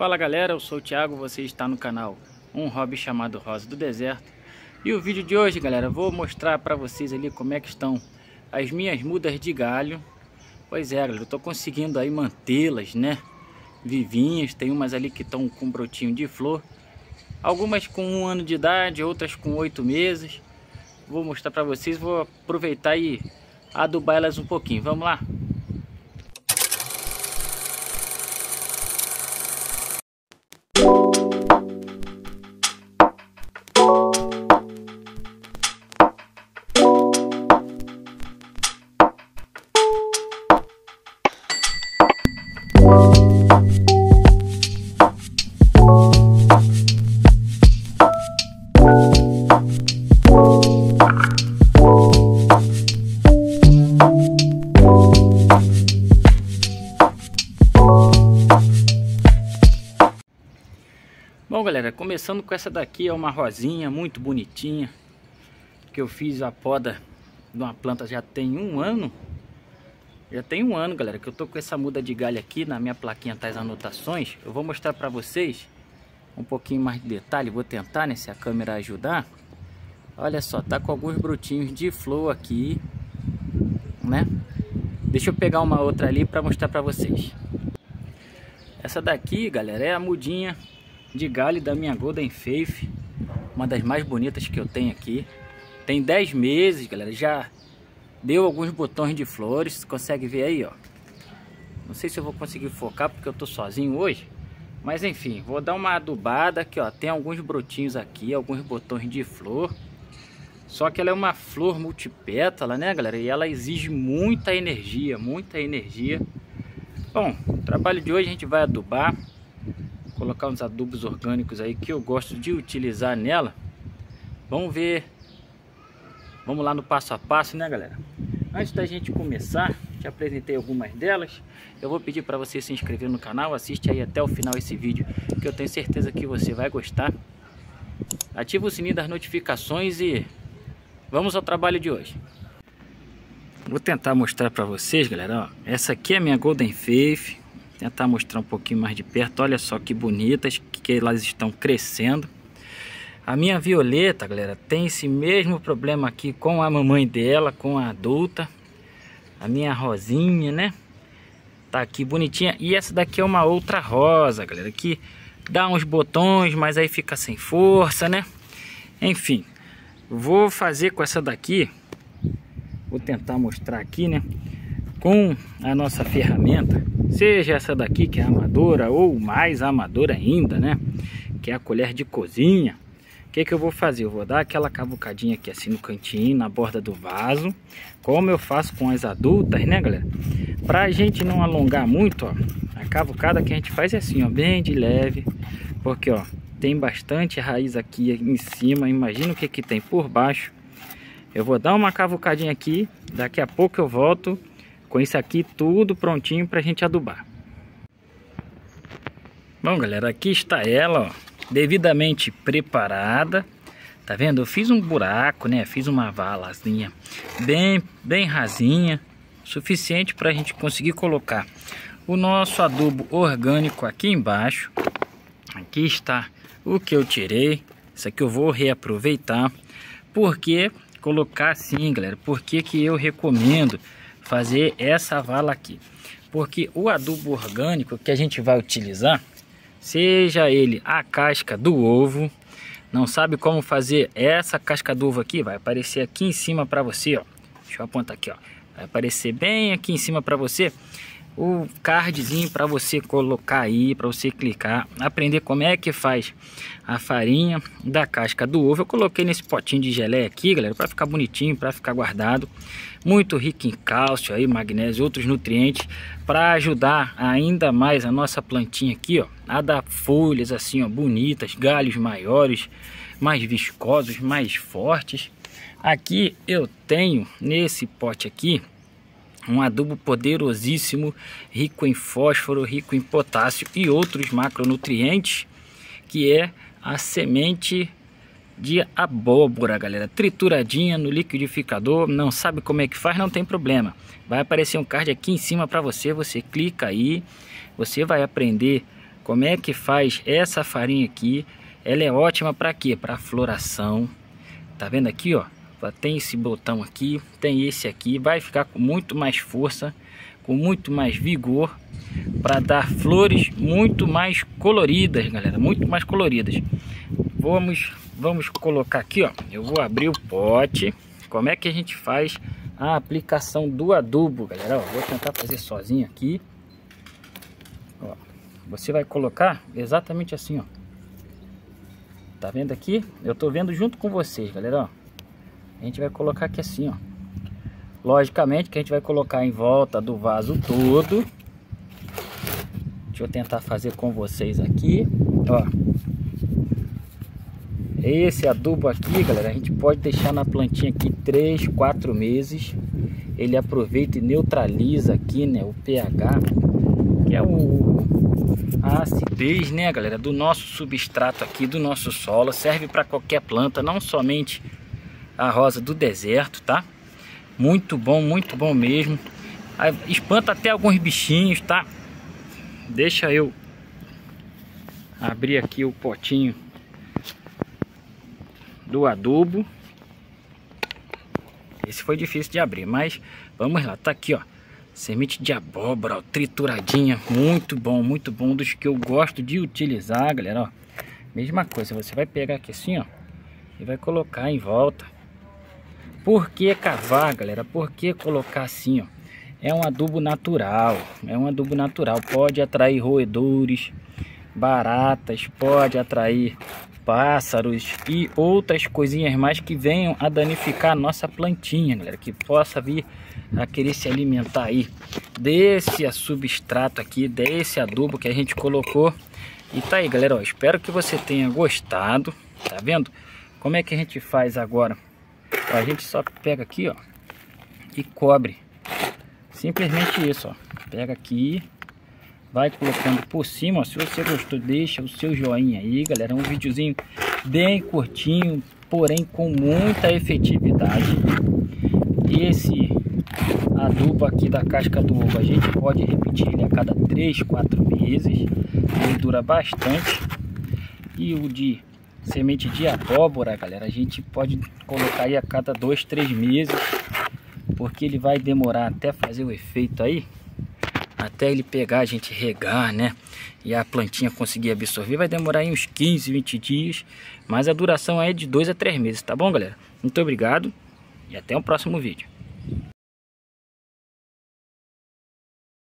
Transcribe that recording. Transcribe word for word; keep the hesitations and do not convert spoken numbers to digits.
Fala galera, eu sou o Thiago, você está no canal Um Hobby Chamado Rosa do Deserto. E o vídeo de hoje, galera, vou mostrar para vocês ali como é que estão as minhas mudas de galho. Pois é, galera, eu tô conseguindo aí mantê-las, né, vivinhas. Tem umas ali que estão com brotinho de flor, algumas com um ano de idade, outras com oito meses. Vou mostrar para vocês, vou aproveitar e adubar elas um pouquinho, vamos lá. Bom galera, começando com essa daqui, é uma rosinha muito bonitinha que eu fiz a poda de uma planta já tem um ano. Já tem um ano, galera, que eu tô com essa muda de galho aqui. Na minha plaquinha tá as anotações. Eu vou mostrar pra vocês um pouquinho mais de detalhe, vou tentar, né, se a câmera ajudar. Olha só, tá com alguns brotinhos de flor aqui, né? Deixa eu pegar uma outra ali pra mostrar pra vocês. Essa daqui, galera, é a mudinha de galho da minha Golden Faith, uma das mais bonitas que eu tenho aqui. Tem dez meses, galera, já deu alguns botões de flores, consegue ver aí, ó. Não sei se eu vou conseguir focar porque eu tô sozinho hoje, mas enfim, vou dar uma adubada aqui, ó. Tem alguns brotinhos aqui, alguns botões de flor. Só que ela é uma flor multipétala, né, galera? E ela exige muita energia, muita energia. Bom, o trabalho de hoje a gente vai adubar, colocar uns adubos orgânicos aí que eu gosto de utilizar nela. Vamos ver, vamos lá no passo a passo, né galera? Antes da gente começar, te apresentei algumas delas. Eu vou pedir para você se inscrever no canal, assiste aí até o final esse vídeo, que eu tenho certeza que você vai gostar. Ativa o sininho das notificações e vamos ao trabalho de hoje. Vou tentar mostrar para vocês, galera, ó. Essa aqui é a minha Golden Faith. Tentar mostrar um pouquinho mais de perto. Olha só que bonitas que elas estão crescendo. A minha violeta, galera, tem esse mesmo problema aqui com a mamãe dela, com a adulta. A minha rosinha, né, tá aqui bonitinha. E essa daqui é uma outra rosa, galera, que dá uns botões, mas aí fica sem força, né? Enfim, vou fazer com essa daqui. Vou tentar mostrar aqui, né, com a nossa ferramenta, seja essa daqui que é amadora ou mais amadora ainda, né, que é a colher de cozinha. O que que eu vou fazer? Eu vou dar aquela cavucadinha aqui assim no cantinho, na borda do vaso, como eu faço com as adultas, né galera? Para a gente não alongar muito, ó, a cavucada que a gente faz é assim, ó, bem de leve, porque ó, tem bastante raiz aqui em cima. Imagina o que que tem por baixo. Eu vou dar uma cavucadinha aqui, daqui a pouco eu volto com isso aqui tudo prontinho para a gente adubar. Bom galera, aqui está ela, ó, devidamente preparada. Tá vendo? Eu fiz um buraco, né? Fiz uma valazinha bem, bem rasinha, suficiente para a gente conseguir colocar o nosso adubo orgânico aqui embaixo. Aqui está o que eu tirei. Isso aqui eu vou reaproveitar. Porque colocar assim, galera? Porque que eu recomendo fazer essa vala aqui, porque o adubo orgânico que a gente vai utilizar, seja ele a casca do ovo, não sabe como fazer essa casca do ovo aqui, vai aparecer aqui em cima para você, ó. Deixa eu apontar aqui, ó. Vai aparecer bem aqui em cima para você o cardzinho para você colocar aí, para você clicar, aprender como é que faz a farinha da casca do ovo. Eu coloquei nesse potinho de geleia aqui, galera, para ficar bonitinho, para ficar guardado, muito rico em cálcio aí, magnésio, outros nutrientes, para ajudar ainda mais a nossa plantinha aqui, ó, a dar folhas assim, ó, bonitas, galhos maiores, mais viscosos, mais fortes. Aqui eu tenho nesse pote aqui um adubo poderosíssimo, rico em fósforo, rico em potássio e outros macronutrientes, que é a semente de abóbora, galera, trituradinha no liquidificador. Não sabe como é que faz? Não tem problema, vai aparecer um card aqui em cima para você, você clica aí, você vai aprender Como é que faz essa farinha aqui? Ela é ótima para quê? Para floração. Tá vendo aqui, ó? Tem esse botão aqui, tem esse aqui, vai ficar com muito mais força, com muito mais vigor, para dar flores muito mais coloridas, galera, muito mais coloridas. Vamos, vamos colocar aqui, ó. Eu vou abrir o pote. Como é que a gente faz a aplicação do adubo, galera? Ó, vou tentar fazer sozinho aqui. Ó, você vai colocar exatamente assim, ó. Tá vendo aqui? Eu tô vendo junto com vocês, galera, ó. A gente vai colocar aqui assim, ó. Logicamente que a gente vai colocar em volta do vaso todo. Deixa eu tentar fazer com vocês aqui, ó. Esse adubo aqui, galera, a gente pode deixar na plantinha aqui três, quatro meses. Ele aproveita e neutraliza aqui, né, o pH, que é o a acidez, né, galera, do nosso substrato aqui, do nosso solo. Serve para qualquer planta, não somente a rosa do deserto, tá? Muito bom, muito bom mesmo. Espanta até alguns bichinhos, tá? Deixa eu abrir aqui o potinho do adubo. Esse foi difícil de abrir, mas vamos lá. Tá aqui, ó, semente de abóbora, ó, trituradinha, muito bom, muito bom, dos que eu gosto de utilizar, galera, ó. Mesma coisa, você vai pegar aqui assim, ó, e vai colocar em volta. Por que cavar, galera? Por que colocar assim, ó? É um adubo natural, é um adubo natural, pode atrair roedores, baratas, pode atrair pássaros e outras coisinhas mais que venham a danificar a nossa plantinha, galera, que possa vir a querer se alimentar aí desse substrato aqui, desse adubo que a gente colocou. E tá aí, galera, ó, espero que você tenha gostado. Tá vendo como é que a gente faz agora? Ó, a gente só pega aqui, ó, e cobre, simplesmente isso, ó. Pega aqui, vai colocando por cima, ó. Se você gostou, deixa o seu joinha aí, galera. É um videozinho bem curtinho, porém com muita efetividade. Esse adubo aqui da casca do ovo, a gente pode repetir ele a cada três, quatro meses. Ele dura bastante. E o de semente de abóbora, galera, a gente pode colocar aí a cada dois, três meses, porque ele vai demorar até fazer o efeito aí, até ele pegar, a gente regar, né, e a plantinha conseguir absorver. Vai demorar aí uns quinze, vinte dias, mas a duração é de dois a três meses, tá bom, galera? Muito obrigado e até o próximo vídeo.